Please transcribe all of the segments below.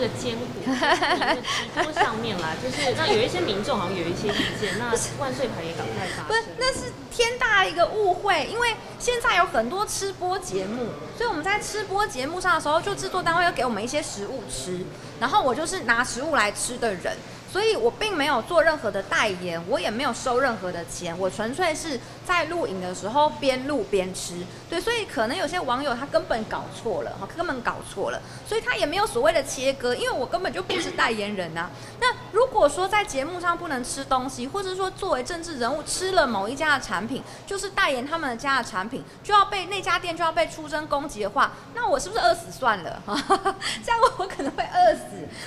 那个坚果那个上面啦，就是那有一些民众好像有一些意见，那万岁牌也赶快发生。不是，那是天大一个误会，因为现在有很多吃播节目，所以我们在吃播节目上的时候，就制作单位要给我们一些食物吃，然后我就是拿食物来吃的人。 所以我并没有做任何的代言，我也没有收任何的钱，我纯粹是在录影的时候边录边吃。对，所以可能有些网友他根本搞错了，根本搞错了，所以他也没有所谓的切割，因为我根本就不是代言人啊。那如果说在节目上不能吃东西，或者说作为政治人物吃了某一家的产品，就是代言他们的家的产品，就要被那家店就要被出征攻击的话，那我是不是饿死算了？这样我可能会饿死。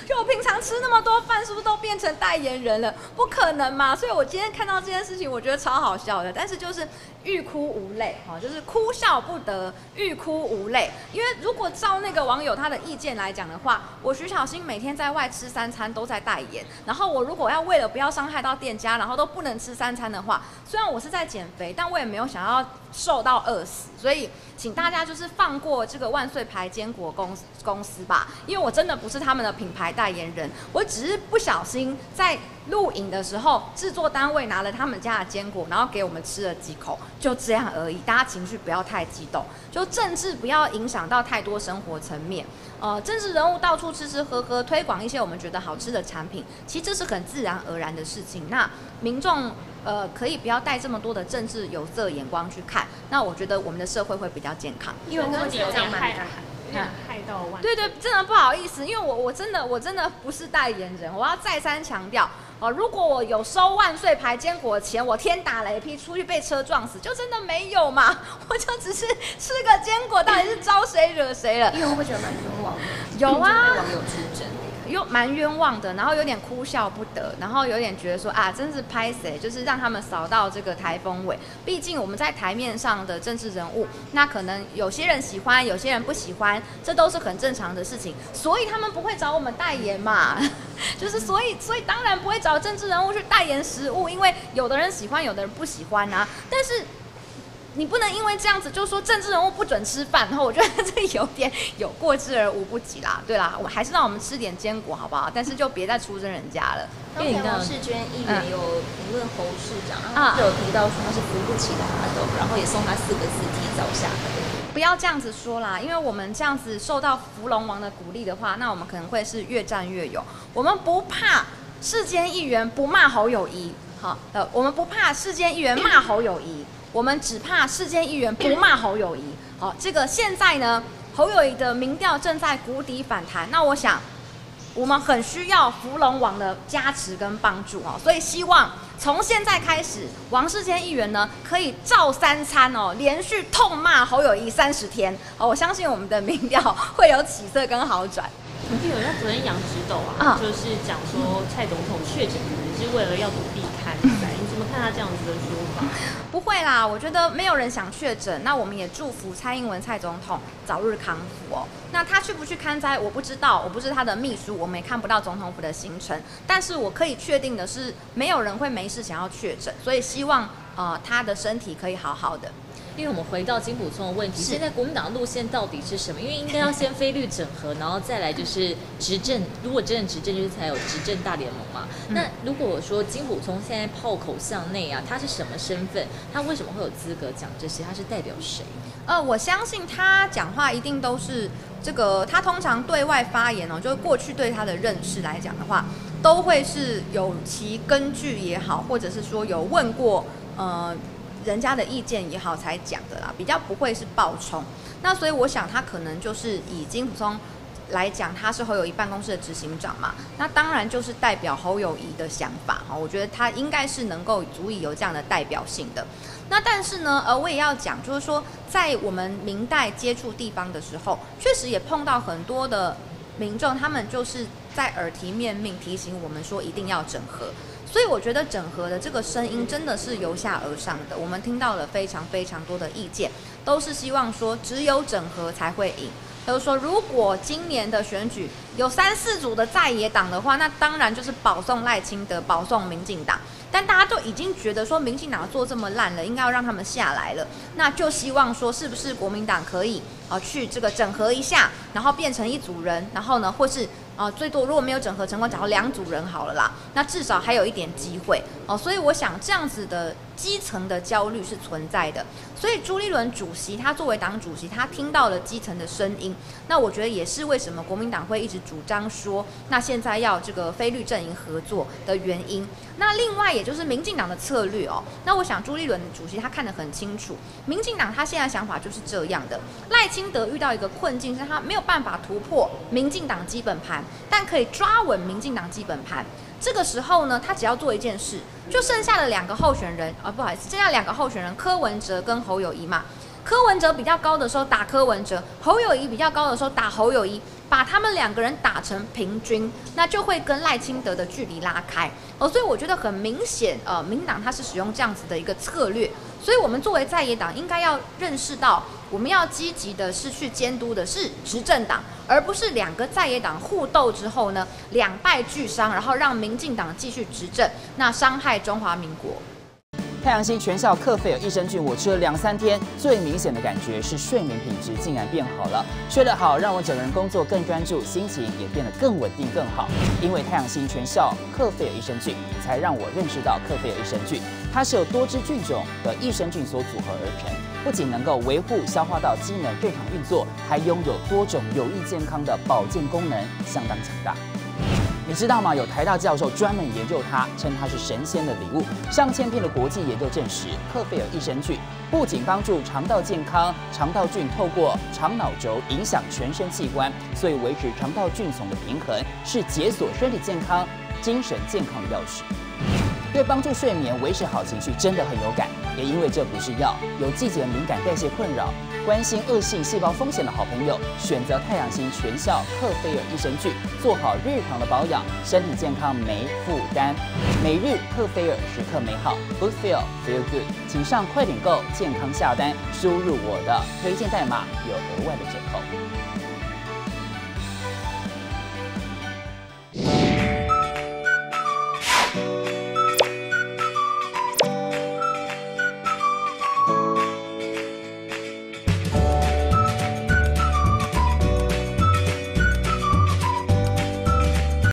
就我平常吃那么多饭，是不是都变？ 变成代言人了，不可能嘛！所以我今天看到这件事情，我觉得超好笑的。但是就是欲哭无泪，哈，就是哭笑不得，欲哭无泪。因为如果照那个网友他的意见来讲的话，我徐巧芯每天在外吃三餐都在代言，然后我如果要为了不要伤害到店家，然后都不能吃三餐的话，虽然我是在减肥，但我也没有想要瘦到饿死。所以请大家就是放过这个万岁牌坚果公司吧，因为我真的不是他们的品牌代言人，我只是不小心。 在录影的时候，制作单位拿了他们家的坚果，然后给我们吃了几口，就这样而已。大家情绪不要太激动，就政治不要影响到太多生活层面。政治人物到处吃吃喝喝，推广一些我们觉得好吃的产品，其实这是很自然而然的事情。那民众可以不要带这么多的政治有色眼光去看，那我觉得我们的社会会比较健康。因为问题有点太大。 害到万对对，真的不好意思，因为我真的不是代言人，我要再三强调哦，如果我有收万岁牌坚果的钱，我天打雷劈出去被车撞死，就真的没有嘛，我就只是吃个坚果，到底是招谁惹谁了？因为我会觉得蛮冤枉的，有啊，网友出征。 又蛮冤枉的，然后有点哭笑不得，然后有点觉得说啊，真是拍谁，就是让他们扫到这个台风尾。毕竟我们在台面上的政治人物，那可能有些人喜欢，有些人不喜欢，这都是很正常的事情。所以他们不会找我们代言嘛，就是所以当然不会找政治人物去代言食物，因为有的人喜欢，有的人不喜欢啊。但是。 你不能因为这样子就说政治人物不准吃饭，然后我觉得这有点有过之而无不及啦。对啦，我还是让我们吃点坚果好不好？但是就别再出征人家了。当前王世娟议员有评论侯市长，他有提到说他是扶不起的阿斗，然后也送他4个字：提早下课。 不要这样子说啦，因为我们这样子受到福隆王的鼓励的话，那我们可能会是越战越勇。我们不怕世间议员不骂侯友宜，好，我们不怕世间议员骂侯友宜。我们只怕世间议员不骂侯友宜。好，这个现在呢，侯友宜的民调正在谷底反弹。那我想，我们很需要福隆王的加持跟帮助哦。所以希望从现在开始，王世坚议员呢可以照3餐哦，连续痛骂侯友宜30天。哦，我相信我们的民调会有起色跟好转。有人昨天杨植斗啊，就是讲说蔡总统确诊是为了要躲避看灾，你怎么看他这样子的说法？不会啦，我觉得没有人想确诊，那我们也祝福蔡英文蔡总统早日康复哦。那他去不去看灾，我不知道，我不是他的秘书，我们也看不到总统府的行程。但是我可以确定的是，没有人会没事想要确诊，所以希望他的身体可以好好的。 因为我们回到金溥聪的问题，现在国民党的路线到底是什么？因为应该要先非律整合，然后再来就是执政。如果真的执政，就是才有执政大联盟嘛。那如果我说金溥聪现在炮口向内啊，他是什么身份？他为什么会有资格讲这些？他是代表谁？我相信他讲话一定都是这个。他通常对外发言哦，就是过去对他的认识来讲的话，都会是有其根据也好，或者是说有问过人家的意见也好才讲的啦，比较不会是爆冲。那所以我想他可能就是以金溥聪来讲，他是侯友宜办公室的执行长嘛，那当然就是代表侯友宜的想法哈。我觉得他应该是能够足以有这样的代表性的。那但是呢，我也要讲，就是说在我们明代接触地方的时候，确实也碰到很多的民众，他们就是在耳提面命提醒我们说一定要整合。 所以我觉得整合的这个声音真的是由下而上的，我们听到了非常多的意见，都是希望说只有整合才会赢。就是说，如果今年的选举有3、4组的在野党的话，那当然就是保送赖清德，保送民进党。但大家都已经觉得说民进党做这么烂了，应该要让他们下来了，那就希望说是不是国民党可以去这个整合一下，然后变成一组人，然后呢，或是最多如果没有整合成功，假如两组人好了啦，那至少还有一点机会哦。所以我想这样子的基层的焦虑是存在的。所以朱立伦主席他作为党主席，他听到了基层的声音，那我觉得也是为什么国民党会一直主张说，那现在要这个非绿阵营合作的原因。那另外也就是民进党的策略哦，那我想朱立伦主席他看得很清楚，民进党他现在想法就是这样的。赖清德遇到一个困境，是他没有办法突破民进党基本盘，但可以抓稳民进党基本盘。这个时候呢，他只要做一件事，就剩下了两个候选人，不好意思，剩下两个候选人柯文哲跟侯友宜嘛。柯文哲比较高的时候打柯文哲，侯友宜比较高的时候打侯友宜，把他们两个人打成平均，那就会跟赖清德的距离拉开。所以我觉得很明显，民党他是使用这样子的一个策略。所以我们作为在野党，应该要认识到，我们要积极的是去监督的是执政党，而不是两个在野党互斗之后呢，两败俱伤，然后让民进党继续执政，那伤害中华民国。太阳溪全效克菲尔益生菌，我吃了2-3天，最明显的感觉是睡眠品质竟然变好了。睡得好，让我整个人工作更专注，心情也变得更稳定更好。因为太阳溪全效克菲尔益生菌，才让我认识到克菲尔益生菌，它是由多支菌种和益生菌所组合而成，不仅能够维护消化道机能正常运作，还拥有多种有益健康的保健功能，相当强大。你知道吗？有台大教授专门研究它，称它是神仙的礼物。上千篇的国际研究证实，克菲尔益生菌不仅帮助肠道健康，肠道菌透过肠脑轴影响全身器官，所以维持肠道菌丛的平衡是解锁身体健康、精神健康的钥匙。对帮助睡眠、维持好情绪真的很有感，也因为这不是药，有季节敏感、代谢困扰、关心恶性细胞风险的好朋友，选择太阳型全效克菲尔益生菌，做好日常的保养，身体健康没负担。每日克菲尔，时刻美好 ，Good Feel Feel Good， 请上快点购健康下单，输入我的推荐代码有额外的折扣。